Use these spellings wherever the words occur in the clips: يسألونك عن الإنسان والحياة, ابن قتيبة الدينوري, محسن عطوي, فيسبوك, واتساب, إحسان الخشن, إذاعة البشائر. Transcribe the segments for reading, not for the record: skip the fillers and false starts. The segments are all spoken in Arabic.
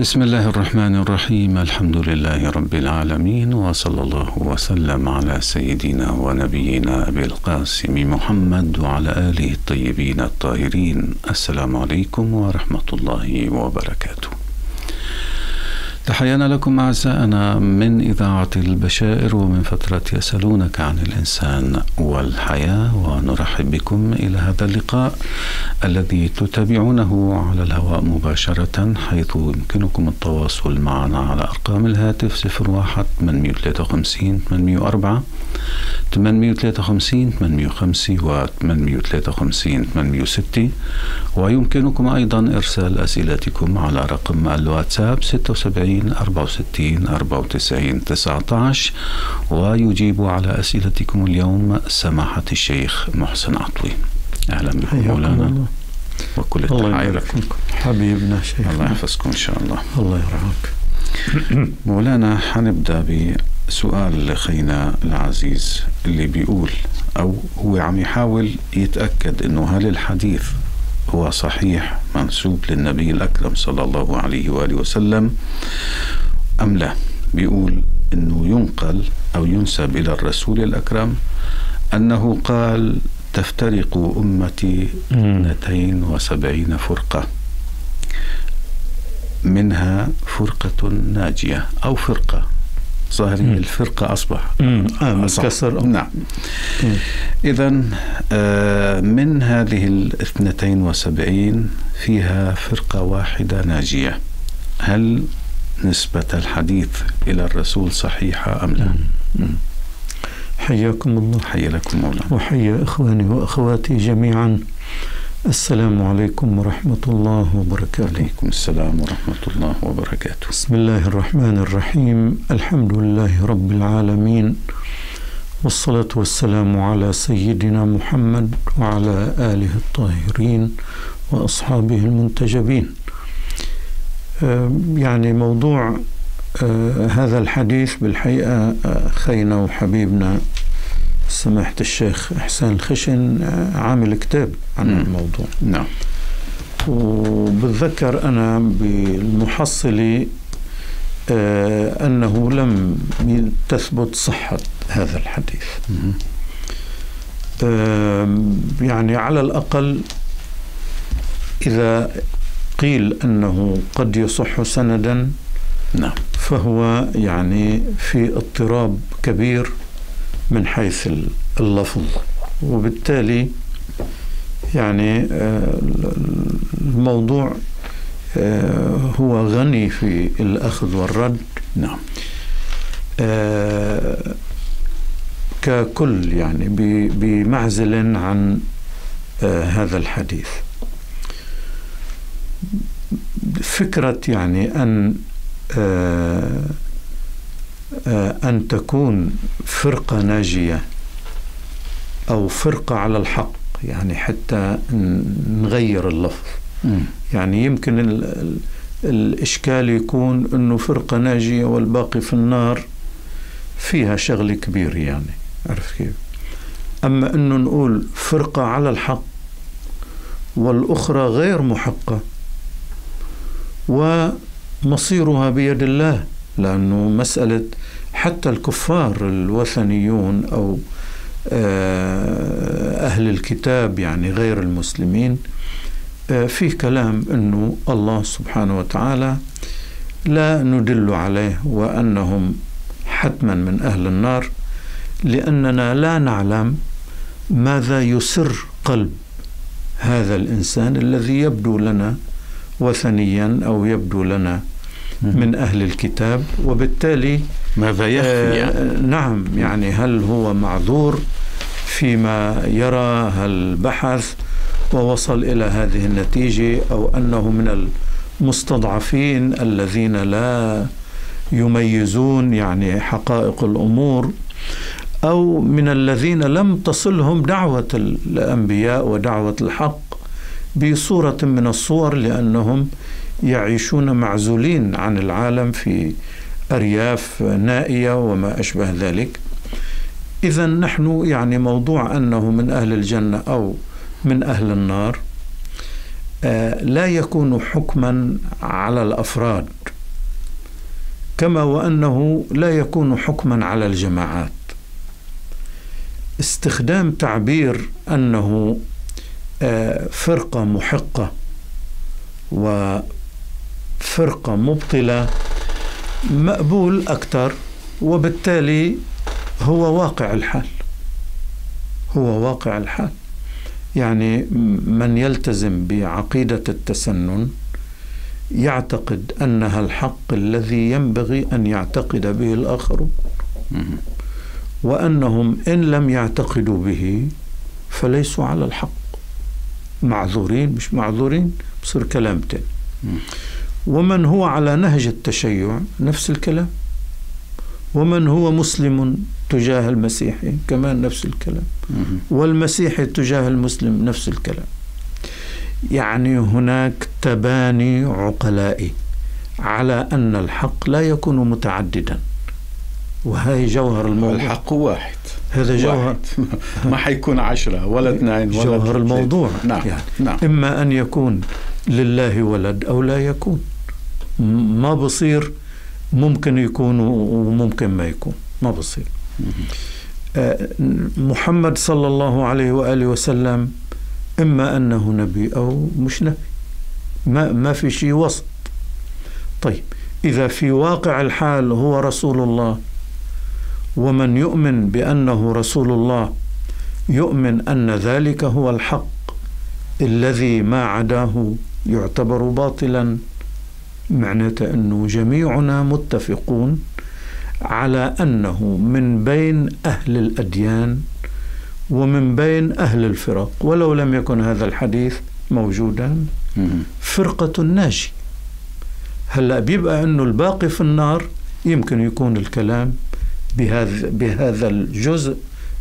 بسم الله الرحمن الرحيم. الحمد لله رب العالمين، وصلى الله وسلم على سيدنا ونبينا أبي القاسم محمد وعلى آله الطيبين الطاهرين. السلام عليكم ورحمة الله وبركاته. تحيانا لكم أعزائنا من إذاعة البشائر ومن فترة يسألونك عن الإنسان والحياة، ونرحب بكم إلى هذا اللقاء الذي تتابعونه على الهواء مباشرة، حيث يمكنكم التواصل معنا على أرقام الهاتف 01 853 804 853 805 و 853 806، ويمكنكم أيضا إرسال أسئلتكم على رقم الواتساب 76 64 94 19، ويجيب على أسئلتكم اليوم سماحة الشيخ محسن عطوي. أهلا بكم مولانا وكل التحايا لكم حبيبنا شيخ، الله يحفظكم إن شاء الله. الله يرعاك. مولانا حنبدأ بسؤال لأخينا العزيز اللي بيقول، أو هو عم يحاول يتأكد إنه هل الحديث هو صحيح منسوب للنبي الأكرم صلى الله عليه وآله وسلم أم لا. بيقول إنه ينقل أو ينسب إلى الرسول الأكرم أنه قال: تفترق أمتي 72 فرقة، منها فرقة ناجية أو فرقة ظاهر الفرقة أصبح متكسر. نعم. إذن من هذه 72 فيها فرقة واحدة ناجية، هل نسبة الحديث إلى الرسول صحيحة أم لا؟ حياكم الله. حيا لكم مولانا وحيا إخواني وأخواتي جميعا. السلام عليكم ورحمة الله وبركاته. وعليكم السلام ورحمة الله وبركاته. بسم الله الرحمن الرحيم. الحمد لله رب العالمين، والصلاة والسلام على سيدنا محمد وعلى آله الطاهرين وأصحابه المنتجبين. يعني موضوع هذا الحديث بالحقيقة أخينا وحبيبنا سماحة الشيخ إحسان الخشن عامل كتاب عن الموضوع. نعم. وبتذكر أنا بالمحصلة أنه لم تثبت صحة هذا الحديث، يعني على الأقل إذا قيل أنه قد يصح سندا، نعم، فهو يعني في اضطراب كبير من حيث اللفظ، وبالتالي يعني الموضوع هو غني في الأخذ والرد. نعم. ككل يعني بمعزل عن هذا الحديث. فكرة يعني أن تكون فرقة ناجية أو فرقة على الحق، يعني حتى نغير اللفظ، يعني يمكن الإشكال يكون أنه فرقة ناجية والباقي في النار، فيها شغل كبير يعني، عرف كيف. أما أنه نقول فرقة على الحق والأخرى غير محقة ومصيرها بيد الله، لأنه مسألة حتى الكفار الوثنيون أو أهل الكتاب يعني غير المسلمين، في كلام أنه الله سبحانه وتعالى لا ندل عليه وأنهم حتما من أهل النار، لأننا لا نعلم ماذا يسر قلب هذا الإنسان الذي يبدو لنا وثنيا أو يبدو لنا من أهل الكتاب، وبالتالي ماذا يخفي؟ نعم، يعني هل هو معذور فيما يرى؟ هل بحث ووصل إلى هذه النتيجة؟ أو أنه من المستضعفين الذين لا يميزون يعني حقائق الأمور، أو من الذين لم تصلهم دعوة الأنبياء ودعوة الحق بصورة من الصور، لأنهم يعيشون معزولين عن العالم في أرياف نائية وما أشبه ذلك. إذن نحن يعني موضوع أنه من أهل الجنة أو من أهل النار لا يكون حكما على الأفراد، كما وأنه لا يكون حكما على الجماعات. استخدام تعبير أنه فرقة محقة وفرقة مبطلة مقبول أكثر، وبالتالي هو واقع الحال، هو واقع الحال. يعني من يلتزم بعقيدة التسنن يعتقد أنها الحق الذي ينبغي أن يعتقد به الآخرون، وأنهم إن لم يعتقدوا به فليسوا على الحق، معذورين مش معذورين بصير كلام تاني. ومن هو على نهج التشيع نفس الكلام، ومن هو مسلم تجاه المسيحي كمان نفس الكلام، والمسيحي تجاه المسلم نفس الكلام. يعني هناك تباني عقلائي على أن الحق لا يكون متعددا، وهي جوهر الموضوع. الحق واحد، هذا جوهر ما حيكون 10 ولا 2 ولا جوهر الموضوع. نعم. يعني نعم. إما أن يكون لله ولد أو لا يكون، ما بصير ممكن يكون وممكن ما يكون، ما بصير. محمد صلى الله عليه وآله وسلم إما أنه نبي أو مش نبي، ما في شيء وسط. طيب إذا في واقع الحال هو رسول الله، ومن يؤمن بأنه رسول الله يؤمن أن ذلك هو الحق الذي ما عداه يعتبر باطلا، معناته أنه جميعنا متفقون على أنه من بين أهل الأديان ومن بين أهل الفرق، ولو لم يكن هذا الحديث موجودا، فرقة ناجي. هلأ بيبقى أنه الباقي في النار، يمكن يكون الكلام بهذا الجزء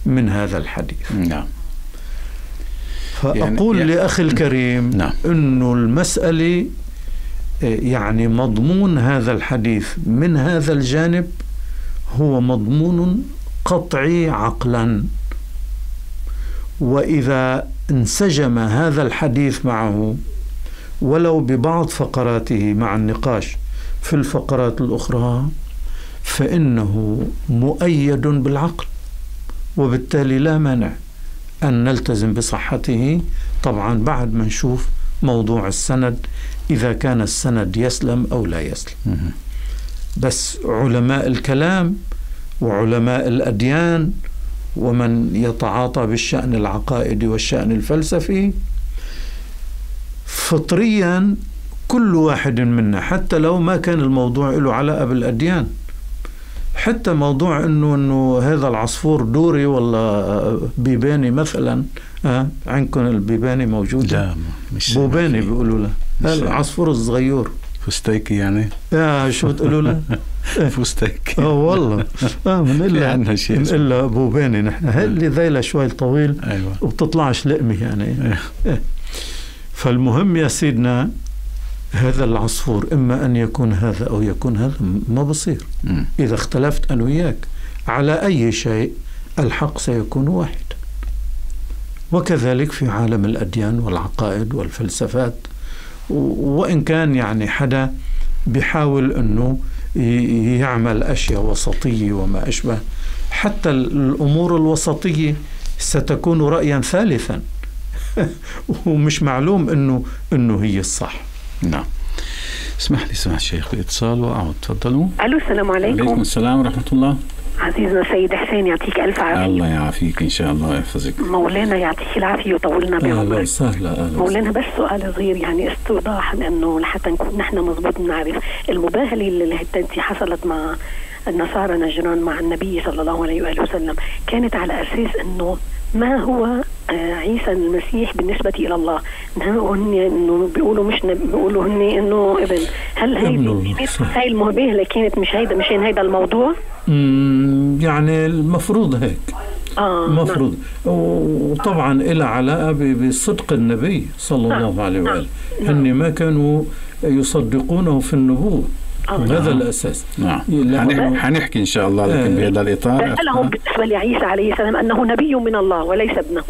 من هذا الحديث. نعم. فأقول يعني لأخي الكريم، نعم، أنه المسألة يعني مضمون هذا الحديث من هذا الجانب هو مضمون قطعي عقلا، وإذا انسجم هذا الحديث معه ولو ببعض فقراته مع النقاش في الفقرات الأخرى فإنه مؤيد بالعقل، وبالتالي لا مانع أن نلتزم بصحته، طبعا بعد ما نشوف موضوع السند إذا كان السند يسلم أو لا يسلم. بس علماء الكلام وعلماء الأديان ومن يتعاطى بالشأن العقائدي والشأن الفلسفي فطريا كل واحد منا حتى لو ما كان الموضوع له علاقة بالأديان، حتى موضوع انه هذا العصفور دوري ولا بيباني مثلا، عندكم البيباني موجود؟ لا، مش بوباني بيقولوا له، العصفور الصغير فستيكي يعني، شو بتقولوا له؟ فستيكي. والله من الا بوباني نحن، اللي ذيله شوي طويل. أيوة. وبتطلعش لقمه يعني. أيوة. فالمهم يا سيدنا، هذا العصفور إما أن يكون هذا أو يكون هذا، ما بصير. إذا اختلفت أنا وياك على أي شيء الحق سيكون واحد. وكذلك في عالم الأديان والعقائد والفلسفات، وإن كان يعني حدا بيحاول أنه يعمل أشياء وسطية وما أشبه، حتى الأمور الوسطية ستكون رأيا ثالثا ومش معلوم أنه هي الصح. نعم. اسمح لي سمح الشيخ باتصال واعود. تفضلوا. الو، السلام عليكم. وعليكم السلام ورحمه الله. عزيزنا السيد حسين، يعطيك الف عافيه. الله يعافيك ان شاء الله ويحفظك. مولانا يعطيك العافيه ويطولنا بعمرك. اهلا وسهلا. مولانا بس سؤال صغير يعني استوضاح، لانه لحتى نكون نحن مضبوط بنعرف المباهله اللي حصلت مع النصارى نجران مع النبي صلى الله عليه واله وسلم، كانت على اساس انه ما هو عيسى المسيح بالنسبة إلى الله، إنه بيقولوا مش بيقولوا هن إنه ابن. هل هاي المباهلة كانت مشان هيدا الموضوع؟ يعني المفروض هيك. مفروض. نعم. وطبعا إلها علاقة بصدق النبي صلى الله عليه وآله. هن ما كانوا يصدقونه في النبوة، هذا الأساس. نعم. هنحكي إن شاء الله لكن بهذا الإطار. لهم بالنسبة لعيسى عليه السلام أنه نبي من الله وليس ابنه.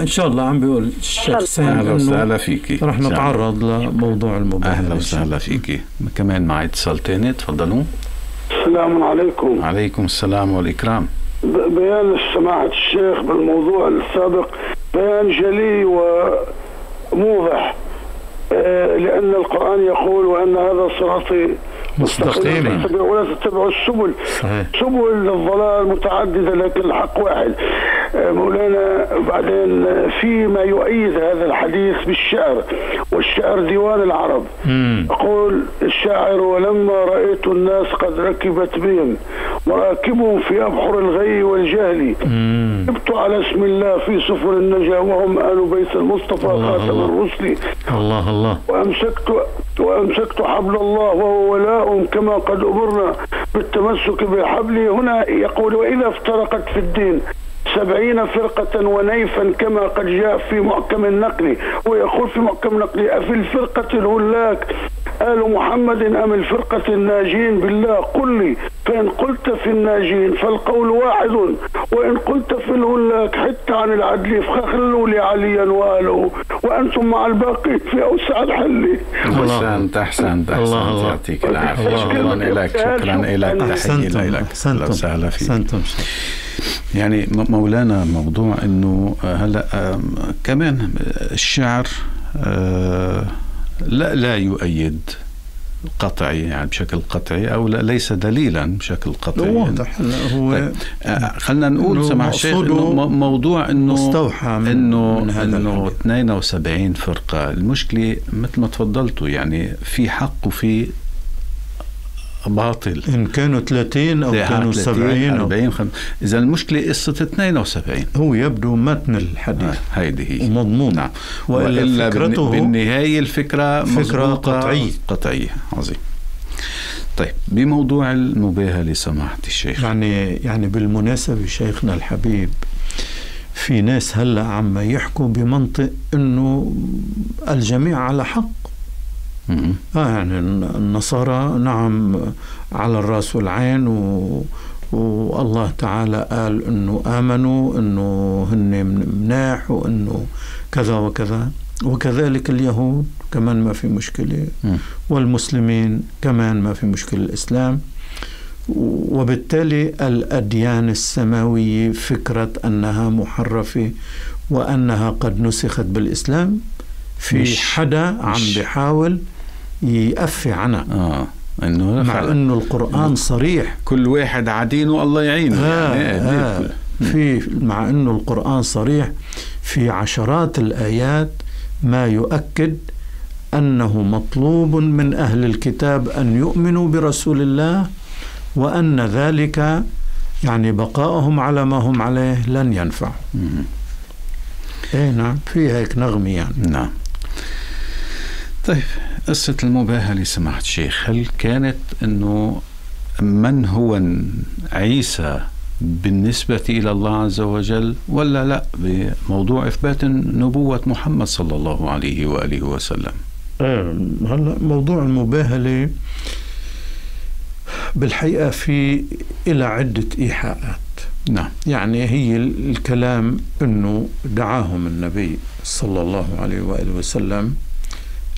إن شاء الله عم بيقول الشخصين. أهلا وسهلا فيكي. رح نتعرض لموضوع الموضوع. أهلا وسهلا فيكي. كمان معي اتصال تاني، تفضلوا. السلام عليكم. عليكم السلام والإكرام. بيان سماحة الشيخ بالموضوع السابق بيان جلي وموضح، لأن القرآن يقول وأن هذا صراطي مستقيما ولا تتبعوا السبل. سبل الضلال متعددة لكن الحق واحد. مولانا بعدين فيما يؤيد هذا الحديث بالشعر، والشعر ديوان العرب. يقول الشاعر ولما رأيت الناس قد ركبت بهم وراكبهم في أبحر الغي والجهل كتبت على اسم الله في سفر النجاة وهم آل بيت المصطفى خاتم الرسل. الله الله. وأمسكت حبل الله وهو ولاء كما قد أمرنا بالتمسك بالحبل. هنا يقول وإذا افترقت في الدين 70 فرقة ونيفا كما قد جاء في محكم النقل. ويقول في محكم نقل أفي الفرقة الهلاك آل محمد أم الفرقة الناجين بالله قل لي. فإن قلت في الناجين فالقول واحد وإن قلت في الهلاك حتى عن العدل فخلوا لي عليا وآله وأنتم مع الباقي في أوسع الحل. أحسنت أحسنت أحسنت، يعطيك العافية. شكرا لك، شكرا لك، تحية لك. أهلا وسهلا فيك. يعني مولانا موضوع أنه هلأ كمان الشعر لا يؤيد قطعي، يعني بشكل قطعي أو لا ليس دليلا بشكل قطعي. واضح هو خلينا نقول سمع الشيخ إنه موضوع إنه مستوحى إنه 72 فرقة. المشكلة مثل ما تفضلتوا يعني في حق وفي باطل، إن كانوا 30 أو كانوا 70 إذا المشكلة قصة 72 هو يبدو متن الحديث هيدي هي ومضمون. نعم. وإلا بالنهاية الفكرة فكرة قطعية. عظيم. طيب بموضوع المباهلة سماحة الشيخ، يعني بالمناسبة شيخنا الحبيب في ناس هلأ عم يحكوا بمنطق إنه الجميع على حق. يعني النصارى نعم على الراس والعين والله تعالى قال انه امنوا انه هن مناح وانه كذا وكذا، وكذلك اليهود كمان ما في مشكله والمسلمين كمان ما في مشكله الاسلام. وبالتالي الاديان السماويه فكره انها محرفه وانها قد نسخت بالاسلام في حدا عم بيحاول يقفي عنها. مع انه القرآن صريح كل واحد عدينه الله يعينه. في مع انه القرآن صريح في عشرات الآيات ما يؤكد انه مطلوب من اهل الكتاب ان يؤمنوا برسول الله وان ذلك يعني بقائهم على ما هم عليه لن ينفع. ايه نعم في هيك نغمة يعني. نعم. طيب قصة المباهلة سماحة الشيخ، هل كانت أنه من هو عيسى بالنسبة إلى الله عز وجل ولا لا بموضوع إثبات نبوة محمد صلى الله عليه وآله وسلم؟ هلا موضوع المباهلة بالحقيقة في إلى عدة إيحاءات. نعم. يعني هي الكلام أنه دعاهم النبي صلى الله عليه وآله وسلم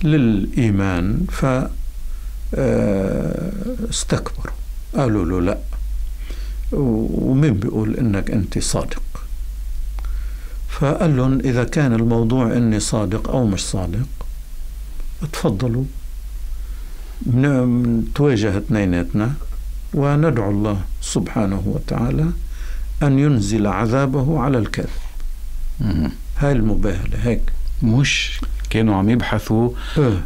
للإيمان فاستكبروا قالوا له لا، ومن بيقول إنك أنت صادق؟ فقال لهم إذا كان الموضوع إني صادق أو مش صادق تفضلوا نتواجه اثنيناتنا وندعو الله سبحانه وتعالى أن ينزل عذابه على الكاذب. هاي المباهلة. هيك مش كانوا عم يبحثوا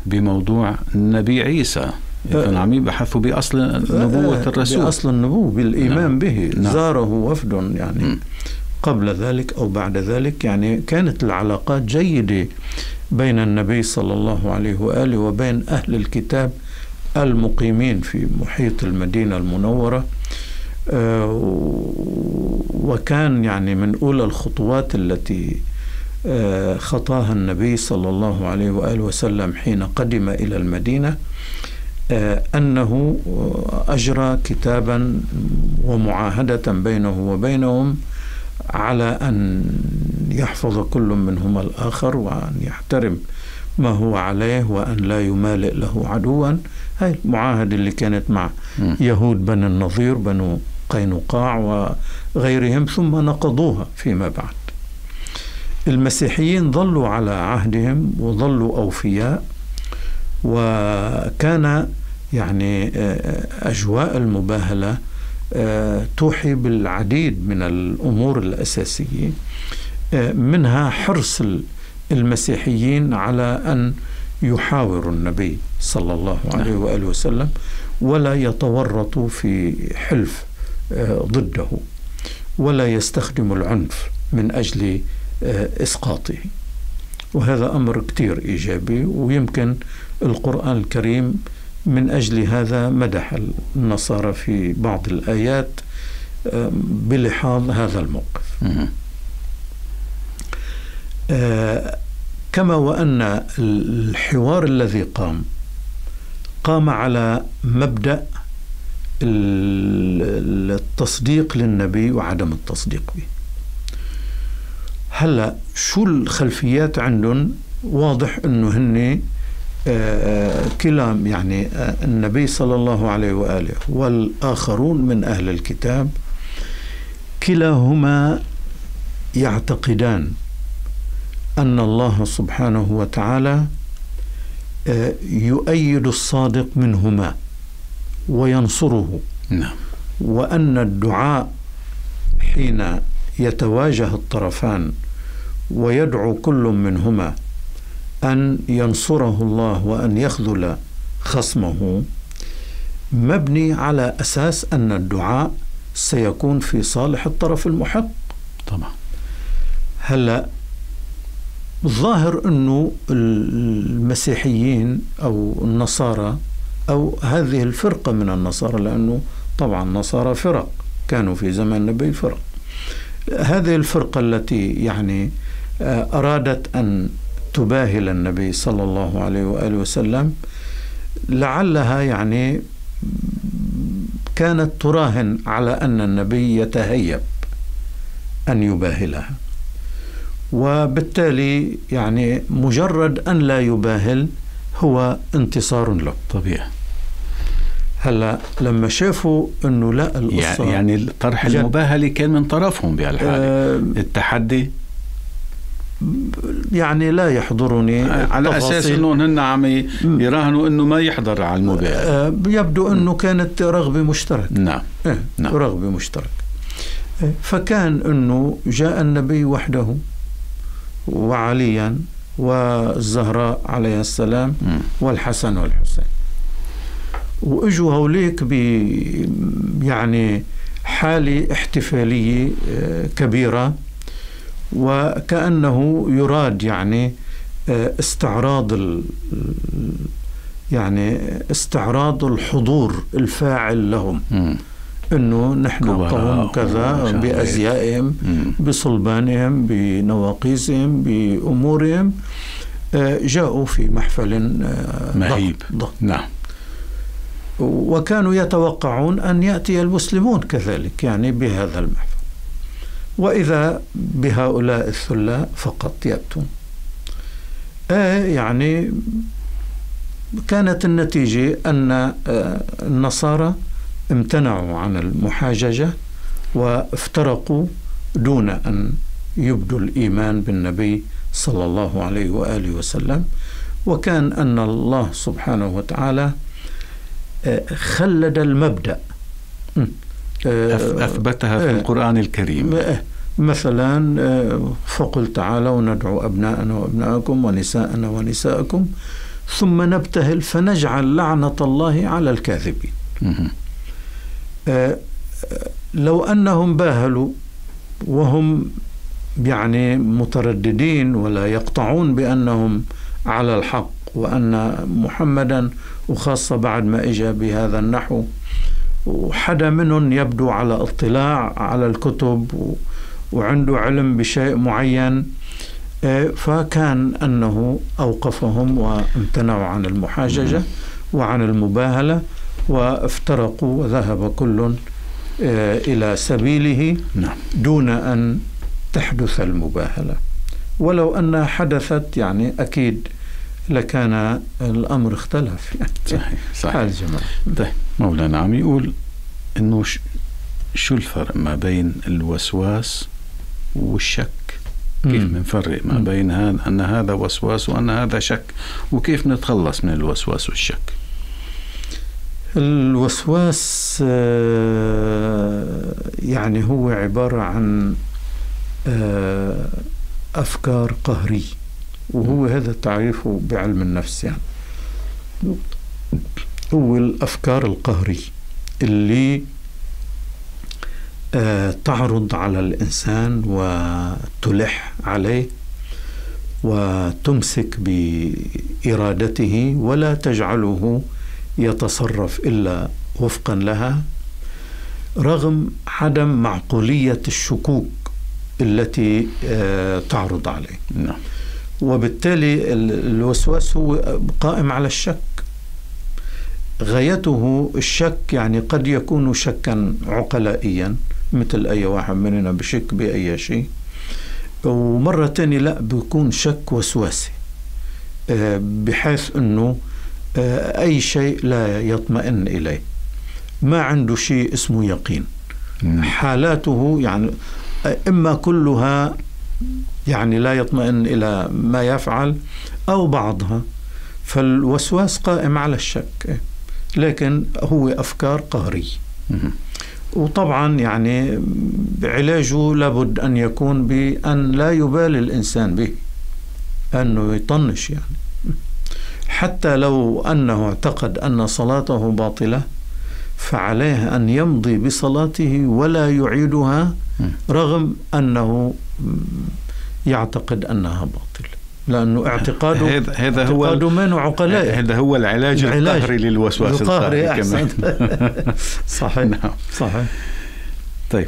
بموضوع النبي عيسى، كانوا عم يبحثوا بأصل نبوة الرسول، بأصل النبوة بالإيمان. نعم. به. نعم. زاره وفد يعني قبل ذلك أو بعد ذلك، يعني كانت العلاقات جيدة بين النبي صلى الله عليه وآله وبين أهل الكتاب المقيمين في محيط المدينة المنورة. وكان يعني من أولى الخطوات التي خطاها النبي صلى الله عليه وآله وسلم حين قدم إلى المدينة أنه أجرى كتابا ومعاهدة بينه وبينهم على أن يحفظ كل منهما الآخر وأن يحترم ما هو عليه وأن لا يمالئ له عدوا. هاي المعاهدة اللي كانت مع يهود بني النظير بنو قينقاع وغيرهم، ثم نقضوها فيما بعد. المسيحيين ظلوا على عهدهم وظلوا أوفياء، وكان يعني أجواء المباهلة توحي بالعديد من الأمور الأساسية، منها حرص المسيحيين على أن يحاوروا النبي صلى الله عليه وآله وسلم ولا يتورطوا في حلف ضده ولا يستخدموا العنف من أجل إسقاطه، وهذا أمر كتير إيجابي. ويمكن القرآن الكريم من أجل هذا مدح النصارى في بعض الآيات بلحاظ هذا الموقف. كما وأن الحوار الذي قام على مبدأ التصديق للنبي وعدم التصديق به. هلا شو الخلفيات عندهم؟ واضح انه هن كلام يعني النبي صلى الله عليه وآله والآخرون من أهل الكتاب كلاهما يعتقدان أن الله سبحانه وتعالى يؤيد الصادق منهما وينصره، وأن الدعاء حين يتواجه الطرفان ويدعو كل منهما أن ينصره الله وأن يخذل خصمه مبني على أساس أن الدعاء سيكون في صالح الطرف المحق. طبعا هلأ الظاهر أنه المسيحيين أو النصارى أو هذه الفرقة من النصارى، لأنه طبعا النصارى فرق كانوا في زمن النبي فرق، هذه الفرقة التي يعني أرادت أن تباهل النبي صلى الله عليه وآله وسلم لعلها يعني كانت تراهن على أن النبي يتهيب أن يباهلها، وبالتالي يعني مجرد أن لا يباهل هو انتصار له. طبيعي هلا لما شافوا انه لا القصه يعني طرح المباهله كان من طرفهم بهالحاله، التحدي يعني لا يحضرني على اساس انهم هن عم يراهنوا انه ما يحضر على المباهله. يبدو انه كانت رغبه مشتركه. نعم نعم رغبه مشتركه. فكان انه جاء النبي وحده وعليا والزهراء عليه السلام والحسن والحسين، واجوا هوليك ب يعني حاله احتفاليه كبيره، وكانه يراد يعني استعراض استعراض الحضور الفاعل لهم، انه نحن قوم كذا بازيائهم بصلبانهم بنواقيسهم بامورهم جاءوا في محفل مهيب. نعم، وكانوا يتوقعون أن يأتي المسلمون كذلك يعني بهذا المحفل، وإذا بهؤلاء الثلاء فقط يأتون. يعني كانت النتيجة أن النصارى امتنعوا عن المحاججة وافترقوا دون أن يبدوا الإيمان بالنبي صلى الله عليه وآله وسلم، وكان أن الله سبحانه وتعالى خلد المبدأ أثبتها في القرآن الكريم، مثلا فقل تعالوا وندعو أبناءنا وأبناءكم ونساءنا ونساءكم ثم نبتهل فنجعل لعنة الله على الكاذبين. لو أنهم باهلوا وهم يعني مترددين ولا يقطعون بأنهم على الحق وأن محمدا وخاصة بعد ما إجا بهذا النحو، وحدا منهم يبدو على اطلاع على الكتب وعنده علم بشيء معين، فكان أنه أوقفهم وامتنعوا عن المحاججة وعن المباهلة، وافترقوا وذهب كل إلى سبيله دون أن تحدث المباهلة، ولو أنها حدثت يعني أكيد لكان الأمر اختلف يعني. صحيح صحيح. الجمال. طيب مولانا عم يقول إنه شو الفرق ما بين الوسواس والشك؟ كيف بنفرق ما بين هذا أن هذا وسواس وأن هذا شك، وكيف نتخلص من الوسواس والشك؟ الوسواس يعني هو عبارة عن أفكار قهري، وهو هذا تعريفه بعلم النفس، يعني هو الأفكار القهري اللي تعرض على الإنسان وتلح عليه وتمسك بإرادته ولا تجعله يتصرف إلا وفقا لها، رغم عدم معقولية الشكوك التي تعرض عليه. نعم. وبالتالي الوسواس هو قائم على الشك، غايته الشك، يعني قد يكون شكا عقلائيا مثل أي واحد مننا بشك بأي شيء، ومرة تانية لا، بيكون شك وسواسي بحيث أنه أي شيء لا يطمئن إليه، ما عنده شيء اسمه يقين. حالاته يعني إما كلها يعني لا يطمئن إلى ما يفعل أو بعضها، فالوسواس قائم على الشك لكن هو أفكار قهرية. وطبعا يعني علاجه لابد أن يكون بأن لا يبالي الإنسان به، أنه يطنش يعني، حتى لو أنه اعتقد أن صلاته باطلة فعليه أن يمضي بصلاته ولا يعيدها رغم أنه يعتقد أنها باطلة، لأنه اعتقاده هذا منه عقلائي. هذا هو العلاج القهري للوسواس القهري. صحيح. نعم. صحيح. طيب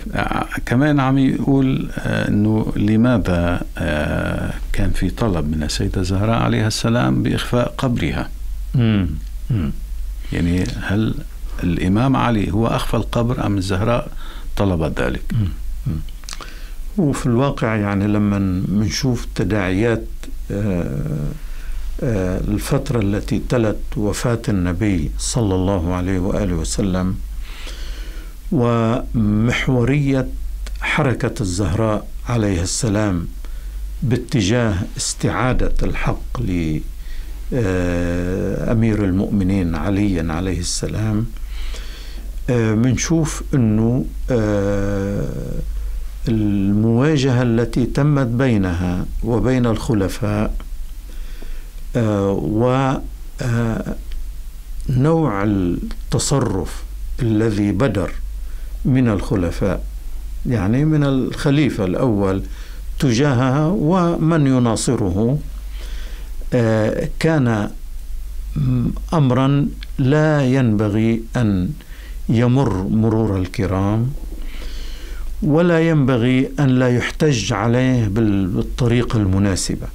كمان عم يقول أنه لماذا كان في طلب من السيدة زهراء عليها السلام بإخفاء قبرها؟ يعني هل الإمام علي هو أخفى القبر أم الزهراء طلبت ذلك؟ وفي الواقع يعني لما منشوف تداعيات الفترة التي تلت وفاة النبي صلى الله عليه وآله وسلم، ومحورية حركة الزهراء عليه السلام باتجاه استعادة الحق لأمير المؤمنين علي عليه السلام، منشوف أنه المواجهة التي تمت بينها وبين الخلفاء ونوع التصرف الذي بدر من الخلفاء، يعني من الخليفة الأول تجاهها ومن يناصره، كان أمرا لا ينبغي أن يمر مرور الكرام، ولا ينبغي أن لا يحتج عليه بالطريقة المناسبة،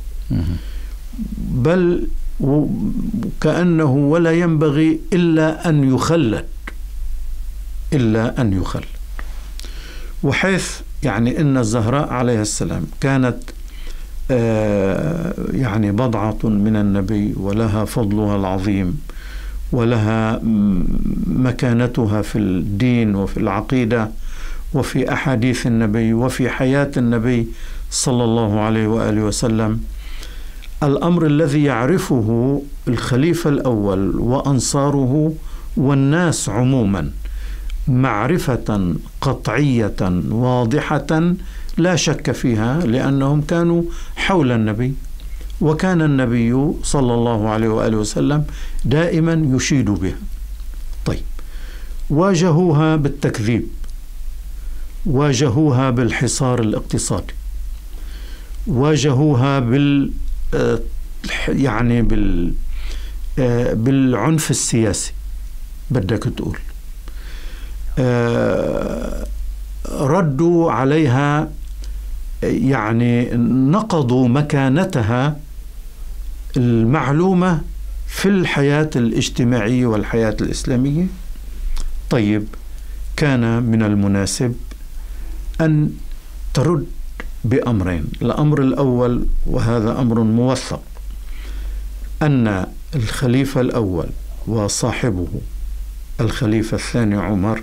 بل كأنه ولا ينبغي إلا أن يخلد، إلا أن يخلد. وحيث يعني إن الزهراء عليها السلام كانت يعني بضعة من النبي، ولها فضلها العظيم، ولها مكانتها في الدين وفي العقيدة وفي أحاديث النبي وفي حياة النبي صلى الله عليه وآله وسلم، الأمر الذي يعرفه الخليفة الأول وأنصاره والناس عموما معرفة قطعية واضحة لا شك فيها، لأنهم كانوا حول النبي، وكان النبي صلى الله عليه وآله وسلم دائما يشيد بها. طيب واجهوها بالتكذيب، واجهوها بالحصار الاقتصادي، واجهوها بالعنف السياسي، بدك تقول ردوا عليها، يعني نقضوا مكانتها المعلومة في الحياة الاجتماعية والحياة الإسلامية. طيب، كان من المناسب أن ترد بأمرين. الأمر الأول، وهذا أمر موثق، أن الخليفة الأول وصاحبه الخليفة الثاني عمر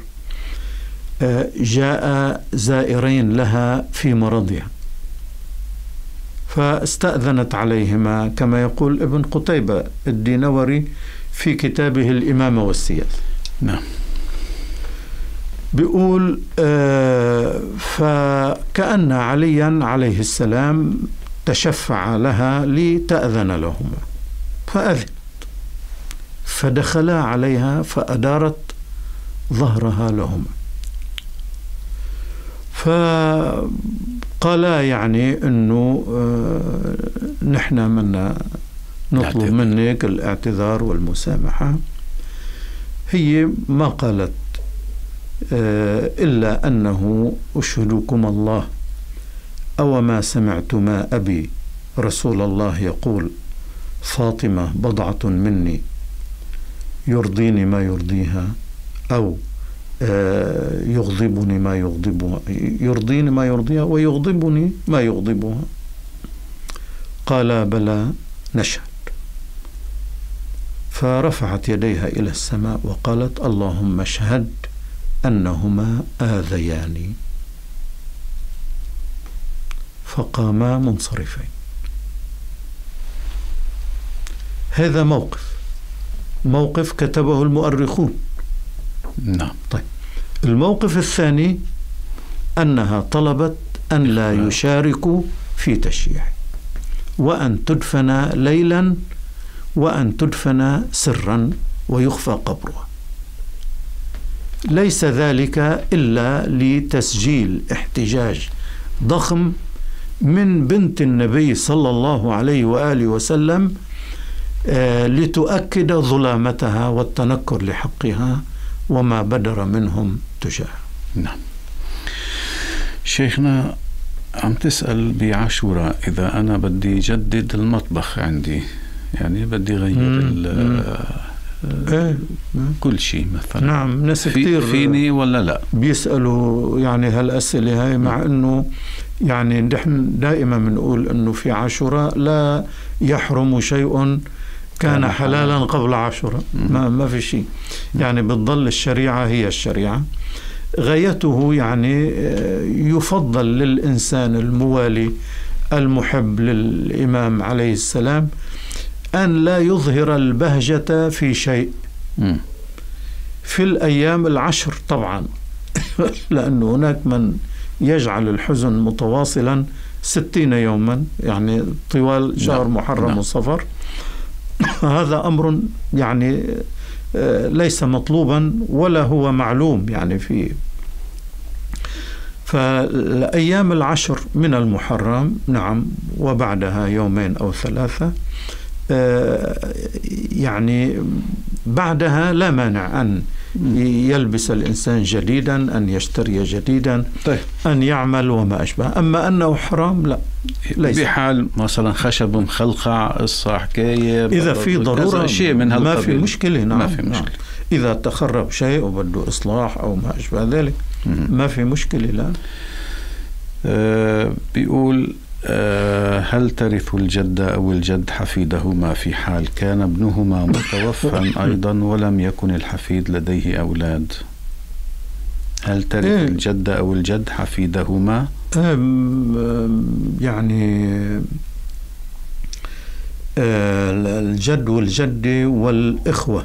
جاء زائرين لها في مرضها، فاستأذنت عليهما، كما يقول ابن قتيبة الدينوري في كتابه الإمامة والسياسة. نعم. بيقول فكأن عليا عليه السلام تشفع لها لتأذن لهما، فأذنت، فدخلا عليها فأدارت ظهرها لهما، فقالا يعني أنه نحن منا نطلب منك الاعتذار والمسامحة. هي ما قالت إلا أنه أشهدكم الله أو ما سمعتما أبي رسول الله يقول فاطمة بضعة مني يرضيني ما يرضيها أو يغضبني ما يغضبها، يرضيني ما يرضيها ويغضبني ما يغضبها. قال بلى نشهد، فرفعت يديها إلى السماء وقالت اللهم اشهد أنهما آذياني، فقاما منصرفين. هذا موقف كتبه المؤرخون. نعم. طيب، الموقف الثاني أنها طلبت أن لا يشاركوا في تشييعه، وأن تدفن ليلا، وأن تدفن سرا ويخفى قبرها. ليس ذلك إلا لتسجيل احتجاج ضخم من بنت النبي صلى الله عليه وآله وسلم لتؤكد ظلامتها والتنكر لحقها وما بدر منهم تجاهها. نعم. شيخنا عم تسأل بعاشوراء إذا أنا بدي جدد المطبخ عندي، يعني بدي غير كل شيء مثلا. نعم، ناس كثير فيني ولا لا بيسألوا يعني هالأسئلة هاي، مع أنه يعني نحن دائما بنقول أنه في عاشوراء لا يحرم شيء كان حلالا قبل عاشوراء، ما في شيء، يعني بتضل الشريعة هي الشريعة غايته، يعني يفضل للإنسان الموالي المحب للإمام عليه السلام أن لا يظهر البهجة في شيء في الأيام العشر طبعا لأن هناك من يجعل الحزن متواصلا 60 يوما، يعني طوال شهر محرم وصفر. هذا أمر يعني ليس مطلوبا ولا هو معلوم، يعني في فالأيام العشر من المحرم، نعم، وبعدها يومين أو 3، يعني بعدها لا مانع أن يلبس الإنسان جديدا، أن يشتري جديدا، طيب، أن يعمل وما أشبه. أما أنه حرام لا، ليس بحال مثلا خشب مخلقع، قصة، حكاية، إذا في ضرورة شيء من هالقبيل ما في مشكلة. نعم، ما في مشكلة. نعم. إذا تخرب شيء وبده إصلاح أو ما أشبه ذلك ما في مشكلة. لا بيقول هل ترث الجدة أو الجد حفيدهما في حال كان ابنهما متوفى أيضا ولم يكن الحفيد لديه أولاد؟ هل ترث الجدة أو الجد حفيدهما؟ يعني الجد والجدة والإخوة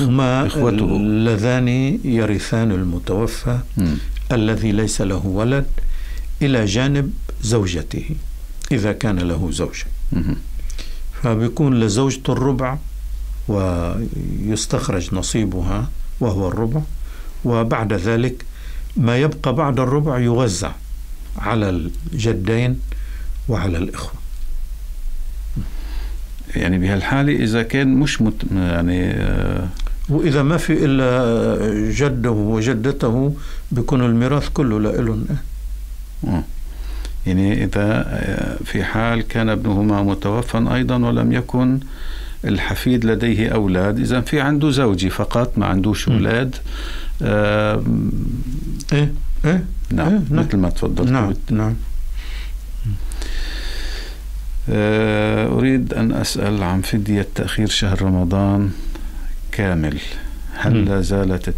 هما اللذان يرثان المتوفى الذي ليس له ولد إلى جانب زوجته إذا كان له زوجة، فبيكون لزوجته الربع ويستخرج نصيبها وهو الربع، وبعد ذلك ما يبقى بعد الربع يوزع على الجدين وعلى الإخوة. يعني بهالحالة إذا كان مش يعني وإذا ما في إلا جده وجدته بيكون الميراث كله لإلهم. يعني إذا في حال كان ابنهما متوفى أيضا ولم يكن الحفيد لديه أولاد، إذا في عنده زوجي فقط ما عندوش أولاد. إيه إيه نعم إيه مثل ما تفضلت. نعم نعم. أريد أن أسأل عن فدية تأخير شهر رمضان كامل، هل لا زالت $8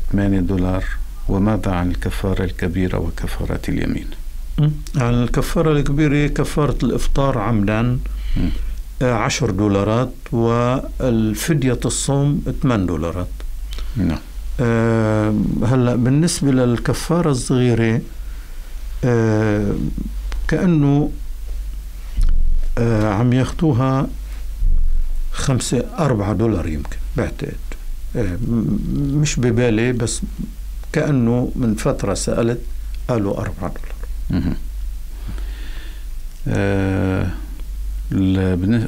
وماذا عن الكفارة الكبيرة وكفارة اليمين؟ الكفارة الكبيرة كفارة الإفطار عمدا $10 والفدية الصوم $8. نعم. هلا بالنسبة للكفارة الصغيرة كأنه عم ياخدوها $4 يمكن بعتقد، مش ببالي بس كأنه من فترة سألت قالوا $4.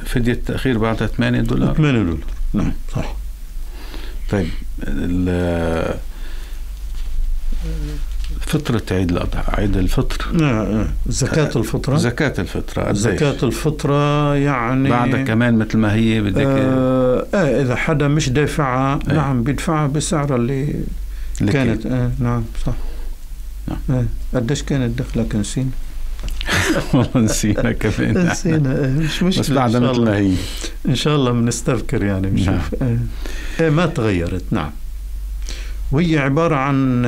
فدية التأخير بعدها $8. $8 نعم صح. طيب فطرة عيد الأضحى، عيد الفطر، زكاة الفطرة، زكاة الفطرة يعني بعدها كمان مثل ما هي بدك. إذا حدا مش دافعها نعم بيدفعها بسعر اللي كانت. نعم صح نعم. قديش كانت دخلك نسينا؟ والله نسينا كمان مش مشكلة، بس بعدها مثل ما هي إن شاء الله بنستذكر يعني بنشوف. ما تغيرت. نعم. وهي عبارة عن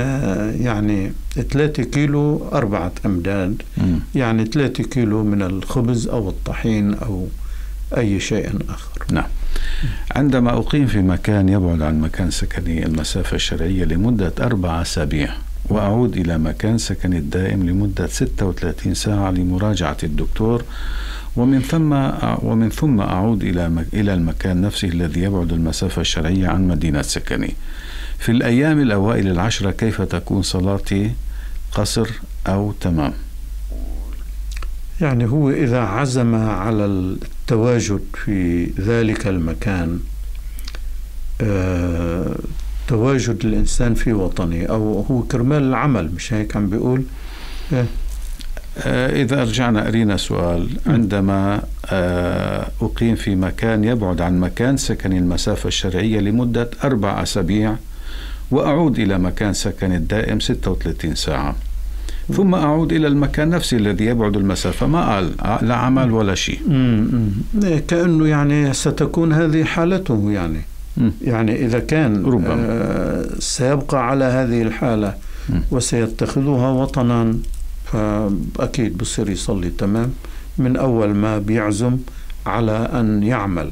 يعني 3 كيلو 4 أمداد، يعني 3 كيلو من الخبز أو الطحين أو أي شيء آخر. نعم. عندما أقيم في مكان يبعد عن مكان سكني المسافة الشرعية لمدة 4 أسابيع وأعود إلى مكان سكني الدائم لمدة 36 ساعة لمراجعة الدكتور، ومن ثم أعود إلى المكان نفسه الذي يبعد المسافة الشرعية عن مدينة سكني، في الأيام الأوائل 10 كيف تكون صلاتي، قصر أو تمام؟ يعني هو إذا عزم على التواجد في ذلك المكان، تواجد الإنسان في وطنه أو هو كرمال العمل، مش هيك عم بيقول؟ إذا رجعنا قرينا سؤال، عندما أقيم في مكان يبعد عن مكان سكني المسافة الشرعية لمدة 4 أسابيع وأعود إلى مكان سكني الدائم 36 ساعة ثم أعود إلى المكان نفسه الذي يبعد المسافة، ما قال لا عمل ولا شيء، كأنه يعني ستكون هذه حالته يعني. يعني إذا كان ربما سيبقى على هذه الحالة وسيتخذها وطنا، فأكيد بصير يصلي تمام من أول ما بيعزم على أن يعمل.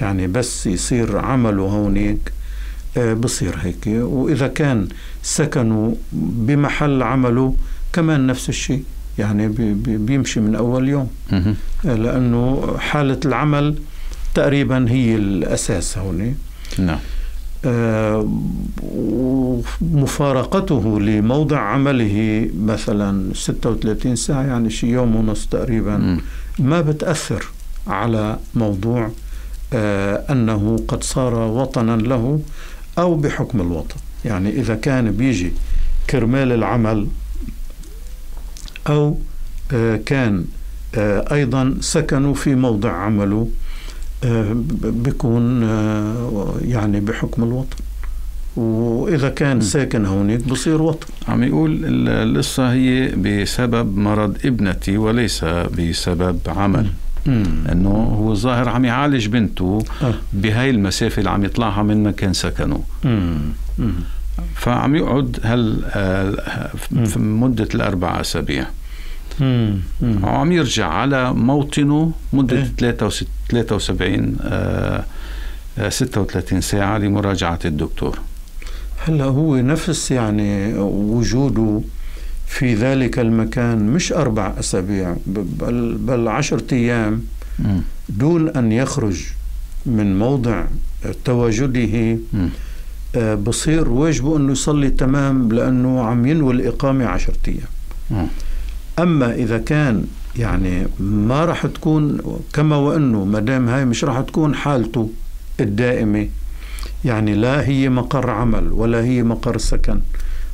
يعني بس يصير عمله هونيك بصير هيك، وإذا كان سكنوا بمحل عمله كمان نفس الشيء، يعني بيمشي من أول يوم لأنه حالة العمل تقريبا هي الأساس هون. نعم. ومفارقته لموضع عمله مثلا 36 ساعة يعني شي يوم ونص تقريبا ما بتأثر على موضوع أنه قد صار وطنا له أو بحكم الوطن. يعني إذا كان بيجي كرمال العمل أو كان أيضا سكنوا في موضع عمله بيكون يعني بحكم الوطن، وإذا كان ساكن هونيك بصير وطن. عم يقول القصة هي بسبب مرض ابنتي وليس بسبب عمل، أنه هو الظاهر عم يعالج بنته بهاي المسافة اللي عم يطلعها من مكان سكنه، فعم يقعد مدة 4 أسابيع وعم يرجع على موطنه مدة 36 ساعة لمراجعة الدكتور. هلا هو نفس يعني وجوده في ذلك المكان مش 4 أسابيع بل 10 أيام دون أن يخرج من موضع تواجده، بصير واجبه أنه يصلي تمام لأنه عم ينوي الإقامة 10 أيام. أما إذا كان يعني ما راح تكون كما وأنه مدام هاي مش راح تكون حالته الدائمة، يعني لا هي مقر عمل ولا هي مقر سكن،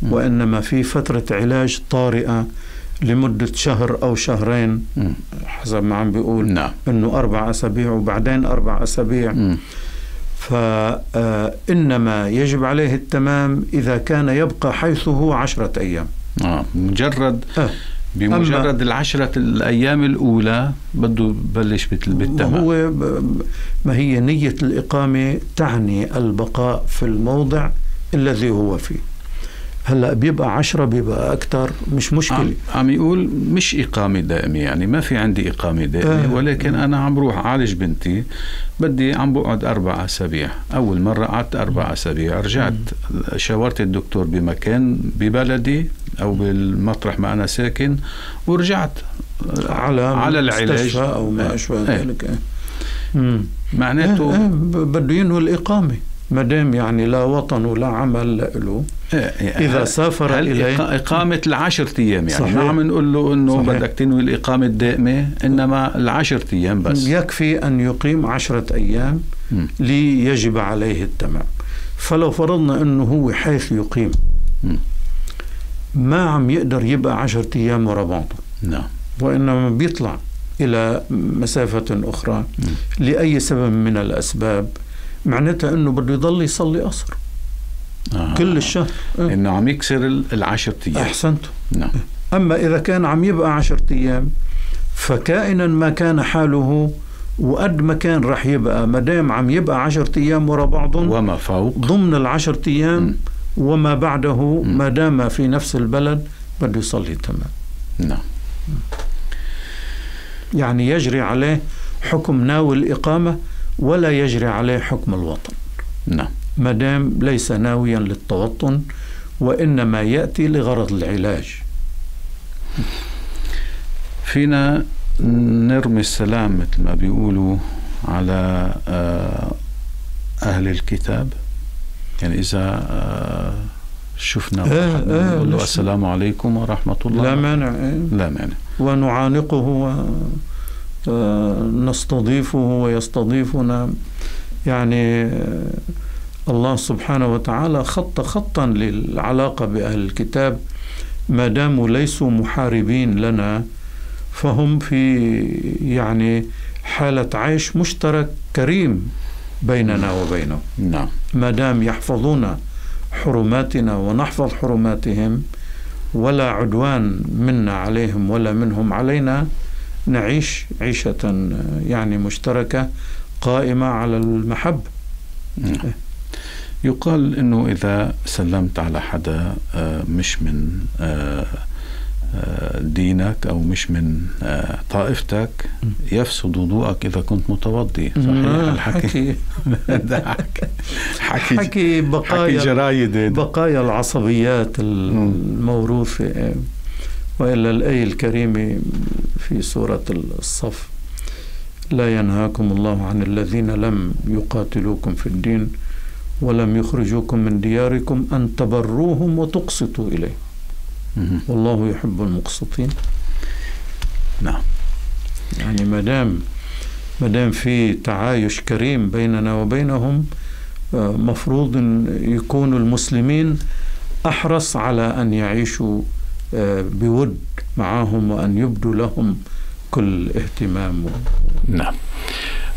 وإنما في فترة علاج طارئة لمدة شهر أو شهرين حسب ما عم بيقول أنه 4 أسابيع وبعدين 4 أسابيع. فإنما يجب عليه التمام إذا كان يبقى حيث هو 10 أيام. بمجرد 10 الأيام الأولى بده بلش بالتمام. هو ما هي نية الإقامة تعني البقاء في الموضع الذي هو فيه. هلا بيبقى 10 بيبقى أكثر مش مشكلة. عم يقول مش إقامة دائمة، يعني ما في عندي إقامة دائمة ولكن أنا عم بروح أعالج بنتي، بدي عم بقعد 4 أسابيع، أول مرة قعدت 4 أسابيع، رجعت شاورت الدكتور بمكان ببلدي أو بالمطرح ما أنا ساكن، ورجعت على العلاج أو ما أشبه ذلك. معناته بده ينهي الإقامة ما دام يعني لا وطن ولا عمل له. إذا سافر إليه إقامة 10 أيام يعني صحيح. ما عم نقول له إنه بدك تنوي الإقامة الدائمة، إنما 10 أيام بس يكفي أن يقيم 10 أيام ليجب عليه التمام. فلو فرضنا إنه هو حيث يقيم ما عم يقدر يبقى 10 أيام ورا بعضه، وإنما بيطلع إلى مسافة أخرى لأي سبب من الأسباب، معناتها إنه بده يضل يصلي قصر كل الشهر. إنه عم يكسر 10 أيام. أحسنتم. أما إذا كان عم يبقى 10 أيام فكائنا ما كان حاله وقد ما كان رح يبقى، ما دام عم يبقى 10 أيام ورا بعضهم وما فوق ضمن 10 أيام وما بعده ما دام في نفس البلد بده يصلي تمام. نعم. يعني يجري عليه حكم ناوي الإقامة ولا يجري عليه حكم الوطن. نعم. ما دام ليس ناويا للتوطن وإنما يأتي لغرض العلاج. فينا نرمي السلام مثل ما بيقولوا على أهل الكتاب، يعني إذا شفنا نقول له السلام عليكم ورحمة الله، لا مانع ونعانقه ونستضيفه ويستضيفنا. يعني الله سبحانه وتعالى خط خطا للعلاقة بأهل الكتاب، ما داموا ليسوا محاربين لنا فهم في يعني حالة عيش مشترك كريم بيننا وبينهم. نعم. ما دام يحفظون حرماتنا ونحفظ حرماتهم ولا عدوان منا عليهم ولا منهم علينا، نعيش عيشة يعني مشتركة قائمة على المحبة. يقال إنه إذا سلمت على حدا مش من دينك أو مش من طائفتك يفسد وضوءك إذا كنت متوضي. صحيح الحكي؟ حكي بقايا العصبيات الموروثة، وإلا الآية الكريمة في سورة الصف: لا ينهاكم الله عن الذين لم يقاتلوكم في الدين ولم يخرجوكم من دياركم أن تبروهم وتقسطوا إليه والله يحب المقسطين. نعم. يعني ما دام في تعايش كريم بيننا وبينهم مفروض أن يكونوا المسلمين أحرص على أن يعيشوا بود معهم وأن يبدوا لهم كل اهتمام. نعم.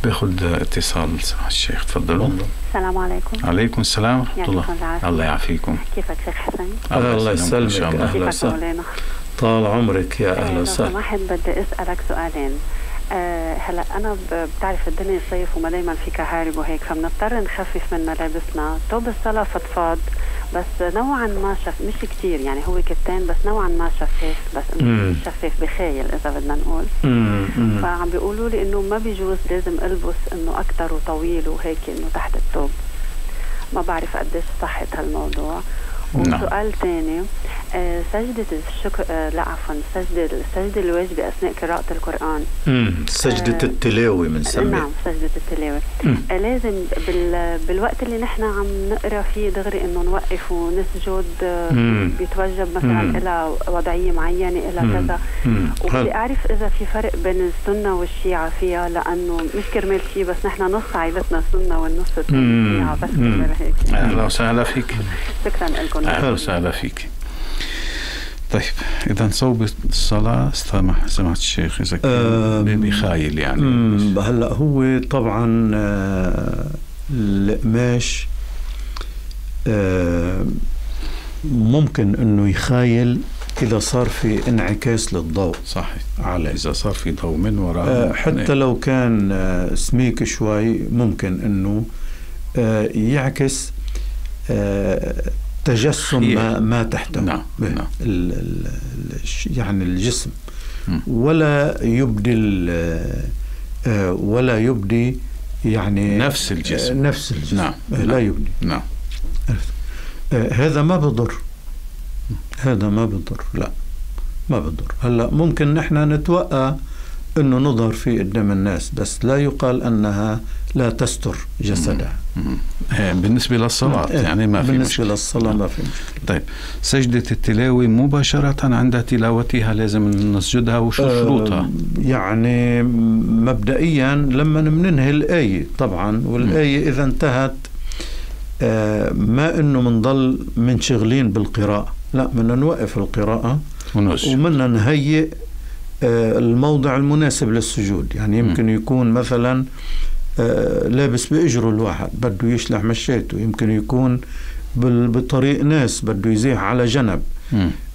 باخذ اتصال سماحة الشيخ، تفضلوا. السلام عليكم. عليكم السلام ورحمة الله. الله يعافيكم. كيفك شيخ حسن؟ الله يسلمك. أهلا وسهلا. طال عمرك يا أهلا وسهلا. واحد بدي أسألك سؤالين. هلا أنا بتعرف الدنيا صيف وما دايما في كهارب وهيك، فبنضطر نخفف من ملابسنا. ثوب الصلاة فضفاض بس نوعا ما شف، مش كثير يعني هو كتان بس نوعا ما شفاف، بس شفاف بخيل اذا بدنا نقول. فعم بيقولوا لي انه ما بيجوز، لازم البس انه اكثر وطويل وهيك انه تحت الثوب. ما بعرف قديش صحة هالموضوع. وسؤال ثاني، سجدة الشكر، لا عفوا، سجدة الواجبة أثناء قراءة القرآن، سجدة التلاوة بنسميها. نعم، سجدة التلاوة. لازم بالوقت اللي نحن عم نقرأ فيه دغري إنه نوقف ونسجد، بيتوجب مثلا إلى وضعية معينة إلى كذا. وبدي أعرف إذا في فرق بين السنة والشيعة فيها، لأنه مش كرمال شيء بس نحن نص عائلتنا سنة والنص الشيعة بس كرمال هيك. أهلا وسهلا فيك. شكرا لكم. أهلا وسهلا فيك. طيب إذا صوب الصلاة سمعت الشيخ إذا كان بيخايل يعني. هلأ هو طبعا القماش ممكن أنه يخايل إذا صار في انعكاس للضوء. صحيح. على إذا صار في ضوء من وراء حتى لو كان سميك شوي ممكن أنه يعكس تجسم ما تحته. نعم. يعني الجسم ولا يبدي يعني نفس الجسم. نعم. لا يبدي. نعم. هذا ما بضر. لا ما بضر. هلا ممكن نحن نتوقع انه نظهر فيه قدام الناس، بس لا يقال انها لا تستر جسدها. بالنسبه للصلاه يعني ما في مشكله. طيب سجده التلاوه مباشره عند تلاوتها لازم نسجدها، وشو شروطها؟ يعني مبدئيا لما بننهي الايه طبعا، والايه اذا انتهت ما انه بنضل منشغلين بالقراءه، لا بدنا نوقف القراءه ومننا نهيئ الموضع المناسب للسجود. يعني يمكن يكون مثلا لابس بإجره الواحد بده يشلح مشيته، يمكن يكون بطريق ناس بده يزيح على جنب،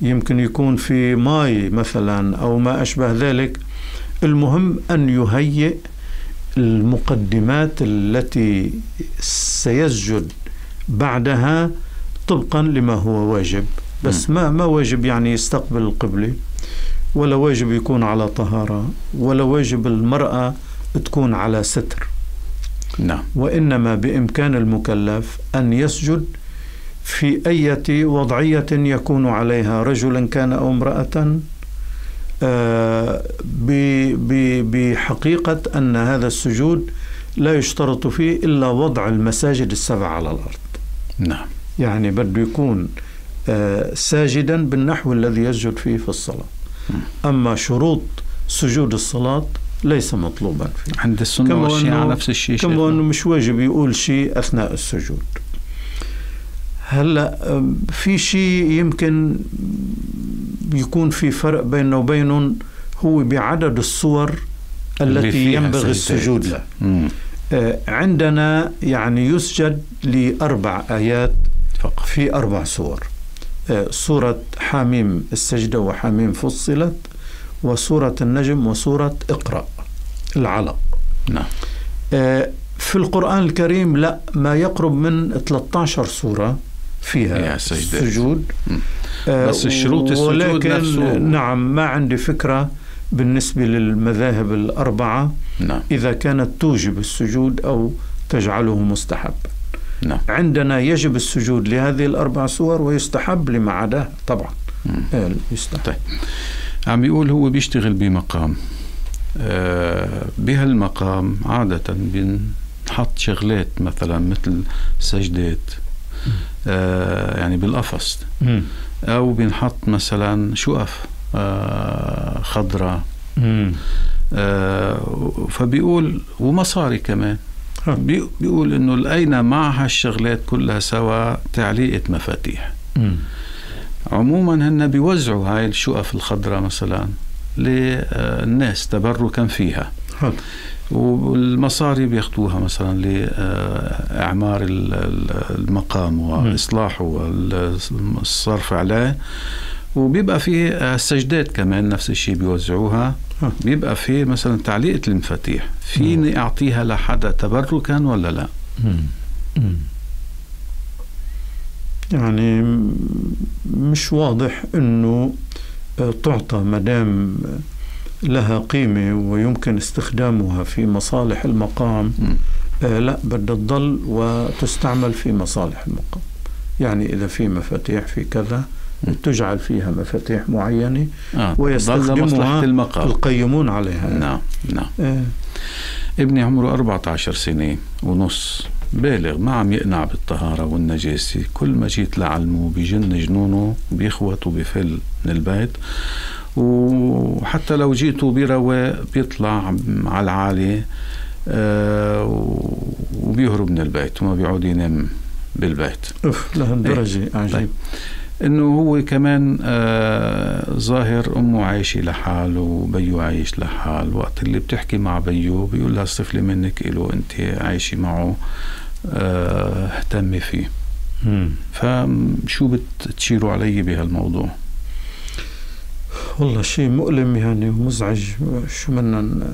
يمكن يكون في ماي مثلا أو ما أشبه ذلك. المهم أن يهيئ المقدمات التي سيسجد بعدها طبقا لما هو واجب. بس ما واجب يعني يستقبل القبلة، ولا واجب يكون على طهارة، ولا واجب المرأة تكون على ستر. نعم. وإنما بإمكان المكلف أن يسجد في أي وضعية يكون عليها، رجلا كان أو امرأة، بحقيقة أن هذا السجود لا يشترط فيه إلا وضع المساجد السبع على الأرض. نعم. يعني بده يكون ساجدا بالنحو الذي يسجد فيه في الصلاة. أما شروط سجود الصلاة ليس مطلوبا فيه عند السنة والشيعة نفس الشيء، كما أنه مش واجب يقول شيء أثناء السجود. هلأ في شيء يمكن يكون في فرق بيننا وبينهم، هو بعدد الصور التي ينبغي السجود لها. عندنا يعني يسجد لأربع آيات في أربع صور: سورة حاميم السجدة، وحاميم فصلت، وسورة النجم، وسورة اقرأ العلق. نعم. في القرآن الكريم لا ما يقرب من 13 سورة فيها سجود. بس الشروط السجود نفسه. نعم. ما عندي فكرة بالنسبة للمذاهب الأربعة. نعم. إذا كانت توجب السجود أو تجعله مستحب. نعم. عندنا يجب السجود لهذه الأربع صور، ويستحب لما عداها طبعا. يستحب. طيب. عم يقول هو بيشتغل بمقام، بهالمقام عادة بنحط شغلات مثلا مثل سجدات يعني بالقفص، أو بنحط مثلا شقف خضراء، فبيقول ومصاري كمان، بيقول انه لقينا مع هالشغلات كلها سوا تعليقة مفاتيح. عموما هن بيوزعوا هاي الشقف الخضراء مثلا للناس تبركا فيها، والمصاري بياخدوها مثلا لإعمار المقام وإصلاحه والصرف عليه، وبيبقى فيه السجدات كمان نفس الشيء بيوزعوها، بيبقى فيه مثلا تعليقة المفاتيح. فيني أعطيها لحدا تبركا ولا لا؟ يعني مش واضح أنه تعطى مدام لها قيمة ويمكن استخدامها في مصالح المقام. لا بدها تضل وتستعمل في مصالح المقام. يعني إذا في مفاتيح في كذا تجعل فيها مفاتيح معينة ويستخدمها القيمون عليها. نعم. نعم. ابني عمره 14 سنة ونص، بالغ، ما عم يقنع بالطهارة والنجاسة. كل ما جيت لعلمه بجن جنونه، بيخوت وبيفل من البيت، وحتى لو جيته برواق بيطلع على العالي وبيهرب من البيت وما بيعود ينام بالبيت. أوف لهالدرجة. عجيب. انه هو كمان ظاهر امه عايشه لحاله وبيو عايش لحال. وقت اللي بتحكي مع بيو بيقول لها الطفل منك له، انت عايشه معه اهتمي فيه. فشو بتشيروا علي بهالموضوع؟ والله شيء مؤلم يعني ومزعج. شو بدنا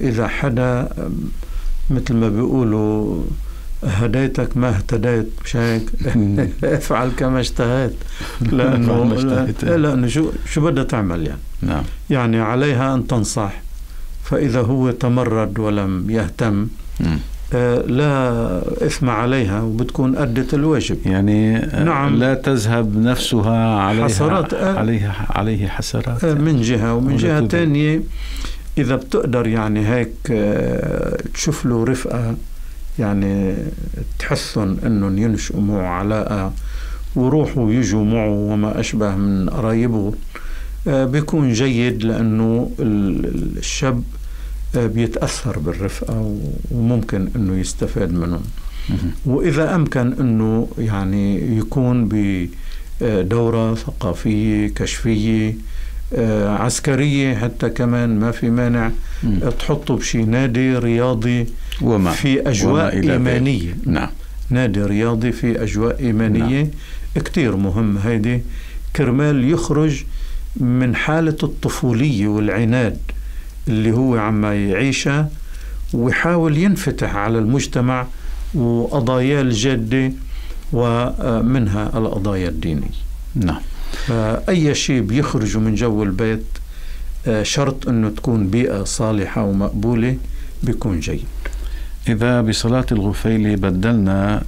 اذا حدا مثل ما بيقولوا هديتك ما اهتديت، مش هيك؟ افعل كما اشتهيت، لانه شو بدها تعمل يعني؟ نعم. يعني عليها ان تنصح، فاذا هو تمرد ولم يهتم لا إثم عليها وبتكون أدت الواجب يعني. نعم. لا تذهب نفسها عليها حسرات، عليه حسرات من جهة، ومن جهة تانية إذا بتقدر يعني هيك تشوف له رفقة يعني تحسن أنهم ينشئوا معه علاقة وروحوا يجوا معه وما أشبه من قرايبه بيكون جيد، لأنه الشاب بيتأثر بالرفقة وممكن أنه يستفاد منهم. وإذا أمكن أنه يعني يكون بدورة ثقافية كشفية عسكرية حتى كمان ما في مانع، تحطه بشي نادي رياضي في أجواء إيمانية. نعم. نادي رياضي في أجواء إيمانية. نعم. كتير مهم هيدي كرمال يخرج من حالة الطفولية والعناد اللي هو عم يعيشها ويحاول ينفتح على المجتمع وقضايا الجادة ومنها القضايا الدينية. نعم. فأي شيء بيخرجوا من جو البيت شرط أنه تكون بيئة صالحة ومقبولة بيكون جيد. إذا بصلاة الغفيلة بدلنا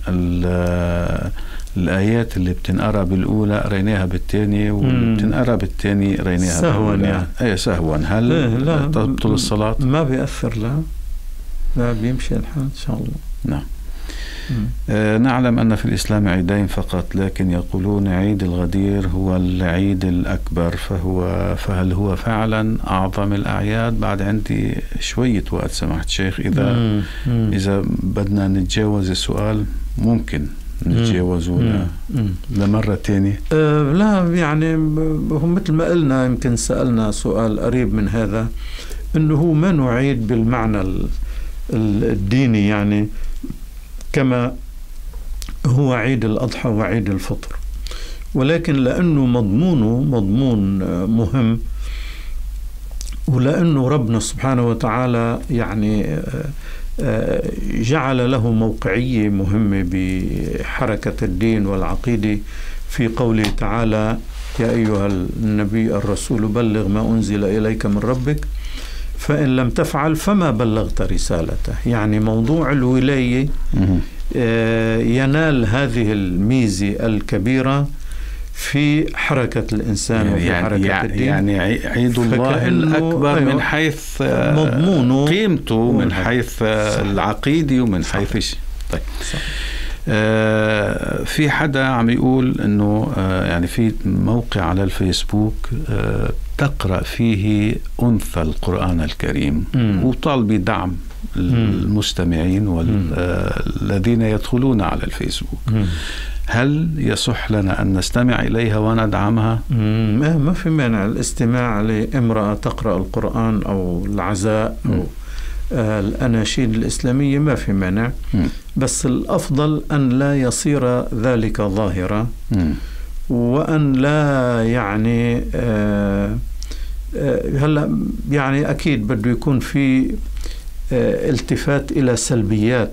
الآيات اللي بتنقرأ بالأولى قريناها بالثانية، واللي بتنقرأ بالثانية قريناها سهوا يعني. أي سهوا، هل تبطل الصلاة؟ ما بيأثر، لا بيمشي الحال إن شاء الله. نعم. نعلم أن في الإسلام عيدين فقط، لكن يقولون عيد الغدير هو العيد الأكبر، فهل هو فعلا أعظم الأعياد؟ بعد عندي شوية وقت سمحت شيخ، إذا بدنا نتجاوز السؤال ممكن نتجاوزونا لمرة تانية. لا يعني هم مثل ما قلنا، يمكن سألنا سؤال قريب من هذا، أنه هو ما نعيد بالمعنى الديني يعني كما هو عيد الأضحى وعيد الفطر، ولكن لأنه مضمونه مضمون مهم، ولأنه ربنا سبحانه وتعالى يعني جعل له موقعية مهمة بحركة الدين والعقيدة في قوله تعالى يا أيها النبي الرسول بلغ ما أنزل إليك من ربك فإن لم تفعل فما بلغت رسالته. يعني موضوع الولاية ينال هذه الميزة الكبيرة في حركة الإنسان وفي حركة الدين. يعني عيد الله الأكبر من حيث مضمونه، قيمته من حيث العقيدة ومن حيث شيء. طيب صح. في حدا عم يقول أنه يعني في موقع على الفيسبوك تقرأ فيه أنثى القرآن الكريم، وطالب دعم المستمعين والذين يدخلون على الفيسبوك. هل يصح لنا أن نستمع إليها وندعمها؟ ما في مانع الاستماع لامرأة تقرأ القرآن أو العزاء أو الأناشيد الإسلامية، ما في مانع، بس الأفضل أن لا يصير ذلك ظاهرة، وأن لا يعني هلا يعني أكيد بده يكون في التفات إلى سلبيات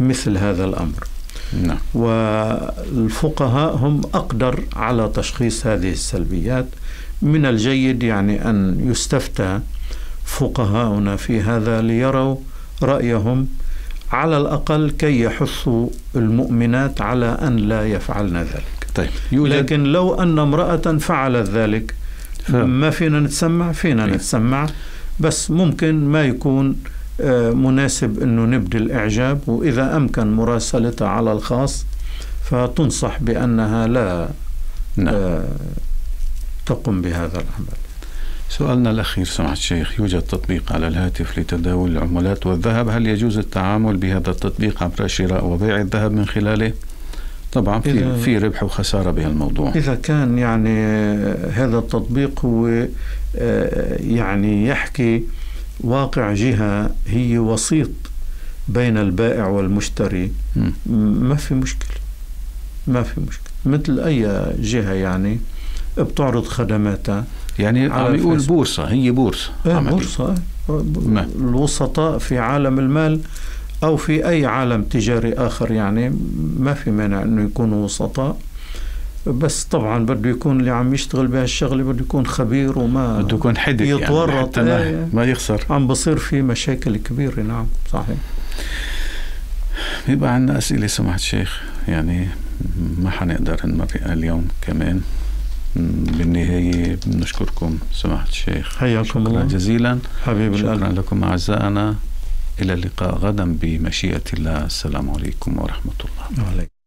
مثل هذا الأمر. نعم. والفقهاء هم أقدر على تشخيص هذه السلبيات. من الجيد يعني أن يستفتى فقهاؤنا في هذا ليروا رأيهم، على الأقل كي يحثوا المؤمنات على أن لا يفعلن ذلك. طيب. لكن لو أن امرأة فعلت ذلك ما فينا نتسمع، فينا نتسمع، بس ممكن ما يكون مناسب أنه نبدي الإعجاب، وإذا أمكن مراسلتها على الخاص فتنصح بأنها لا تقوم بهذا العمل. سؤالنا الأخير سمعت الشيخ، يوجد تطبيق على الهاتف لتداول العملات والذهب، هل يجوز التعامل بهذا التطبيق عبر شراء وبيع الذهب من خلاله؟ طبعا في ربح وخسارة بهالموضوع. إذا كان يعني هذا التطبيق هو يعني يحكي واقع جهة هي وسيط بين البائع والمشتري، ما في مشكلة، ما في مشكلة، مثل أي جهة يعني بتعرض خدماتها. يعني عم يقول بورصة، هي بورصة، بورصة. الوسطاء في عالم المال أو في أي عالم تجاري آخر يعني ما في مانع أنه يكونوا وسطاء، بس طبعا بده يكون اللي عم يشتغل بهالشغله بده يكون خبير وما بده يكون حدك يتورط يعني ما يخسر. عم بصير في مشاكل كبيره. نعم صحيح. بيبقى عندنا اسئله سماحه الشيخ، يعني ما حنقدر نمرقها اليوم كمان. بالنهايه بنشكركم سماحه الشيخ، حياكم الله جزيلا حبيب القلب. شكرا لكم اعزائنا، الى اللقاء غدا بمشيئه الله. السلام عليكم ورحمه الله.